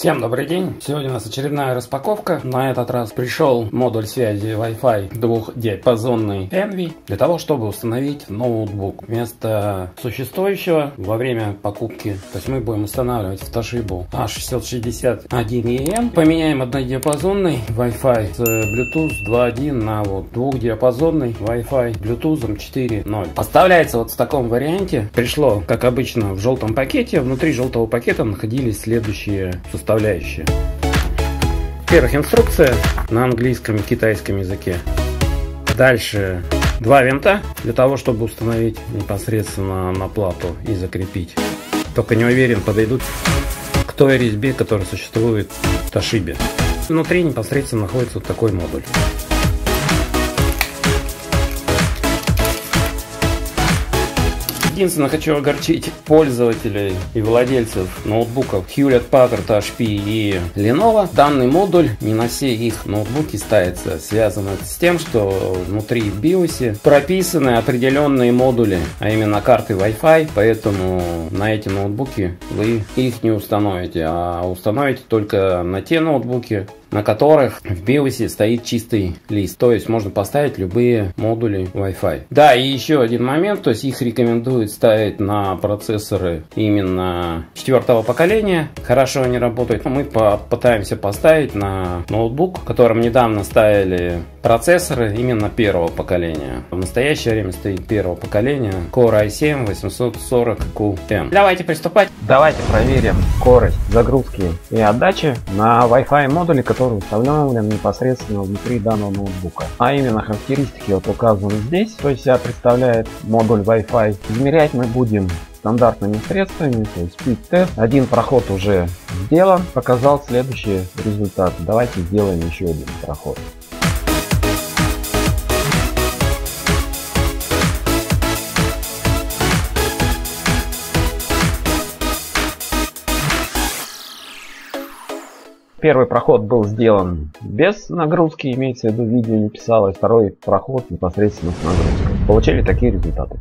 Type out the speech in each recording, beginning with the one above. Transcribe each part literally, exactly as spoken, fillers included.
Всем добрый день! Сегодня у нас очередная распаковка. На этот раз пришел модуль связи Wi-Fi двухдиапазонный Envy для того, чтобы установить ноутбук вместо существующего во время покупки. То есть мы будем устанавливать в Toshiba эй шестьсот шестьдесят один и эм. Поменяем однодиапазонный Wi-Fi с Bluetooth два точка один на вот двухдиапазонный Wi-Fi Bluetooth четыре точка ноль. Оставляется вот в таком варианте. Пришло, как обычно, в желтом пакете. Внутри желтого пакета находились следующие составляющие. Во-первых, инструкция на английском и китайском языке. Дальше два винта для того, чтобы установить непосредственно на плату и закрепить. Только не уверен, подойдут к той резьбе, которая существует в Toshiba. Внутри непосредственно находится вот такой модуль. Единственное, хочу огорчить пользователей и владельцев ноутбуков Hewlett Packard, эйч пи и Lenovo. Данный модуль не на все их ноутбуки ставится. Связано с тем, что внутри в BIOS прописаны определенные модули, а именно карты Wi-Fi, поэтому на эти ноутбуки вы их не установите, а установите только на те ноутбуки, на которых в BIOS стоит чистый лист, то есть можно поставить любые модули Wi-Fi. Да, и еще один момент, то есть их рекомендуют ставить на процессоры именно четвертого поколения. Хорошо они работают, но мы попытаемся поставить на ноутбук, которым недавно ставили процессоры именно первого поколения. В настоящее время стоит первого поколения Core ай семь восемьсот сорок кью эм. Давайте приступать. Давайте проверим скорость загрузки и отдачи на Wi-Fi модуле, который который установлен непосредственно внутри данного ноутбука. А именно характеристики вот указаны здесь, что из себя представляет модуль Wi-Fi. Измерять мы будем стандартными средствами, то есть SpeedTest. Один проход уже сделан, показал следующий результат. Давайте сделаем еще один проход. Первый проход был сделан без нагрузки, имеется в виду видео не писалось, второй проход непосредственно с нагрузкой. Получили такие результаты.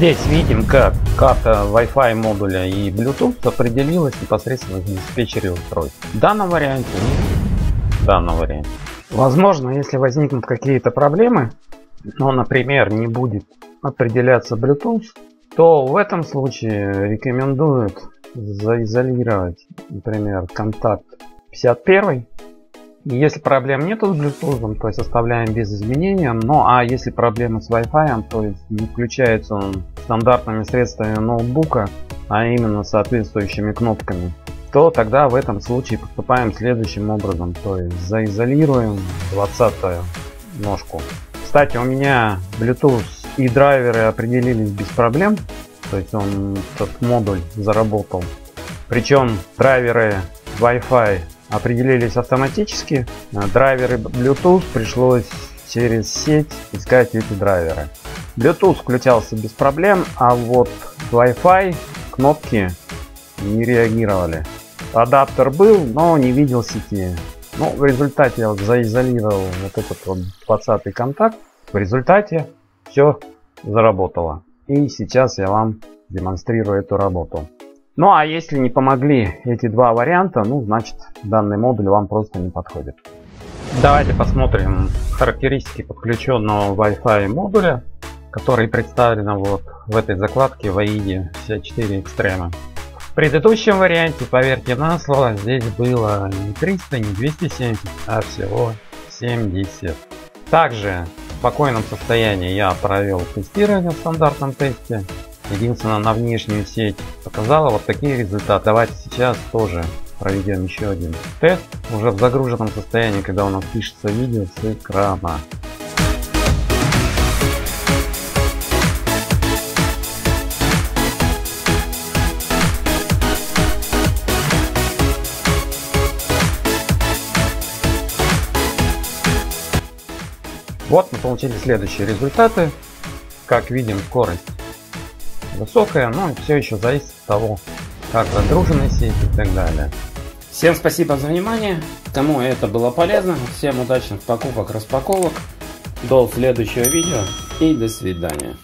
Здесь видим, как карта Wi-Fi модуля и Bluetooth определилась непосредственно в диспетчере устройств. В данном варианте нет. В данном варианте. Возможно, если возникнут какие-то проблемы, но, например, не будет определяться Bluetooth, то в этом случае рекомендуют заизолировать, например, контакт пятьдесят один. Если проблем нету с Bluetooth, то есть оставляем без изменения. Ну а если проблемы с Wi-Fi, то есть не включается он стандартными средствами ноутбука, а именно соответствующими кнопками, то тогда в этом случае поступаем следующим образом, то есть заизолируем двадцатую ножку. Кстати, у меня Bluetooth и драйверы определились без проблем, то есть он этот модуль заработал. Причем драйверы Wi-Fi определились автоматически, драйверы Bluetooth пришлось через сеть искать эти драйверы. Bluetooth включался без проблем, а вот Wi-Fi кнопки не реагировали. Адаптер был, но не видел сети. Ну, в результате я вот заизолировал вот этот вот двадцатый контакт. В результате все заработало. И сейчас я вам демонстрирую эту работу. Ну а если не помогли эти два варианта, ну значит данный модуль вам просто не подходит. Давайте посмотрим характеристики подключенного Wi-Fi модуля, который представлен вот в этой закладке в эй ай ди а шестьдесят четыре Extreme. В предыдущем варианте, поверьте на слово, здесь было не триста, не двести семьдесят, а всего семьдесят. Также в спокойном состоянии я провел тестирование в стандартном тесте. Единственное, на внешнюю сеть показала вот такие результаты. Давайте сейчас тоже проведем еще один тест, уже в загруженном состоянии, когда у нас пишется видео с экрана. Вот мы получили следующие результаты. Как видим, скорость высокая, но все еще зависит от того, как загружены сети и так далее. Всем спасибо за внимание, кому это было полезно, всем удачных покупок, распаковок, до следующего видео и до свидания.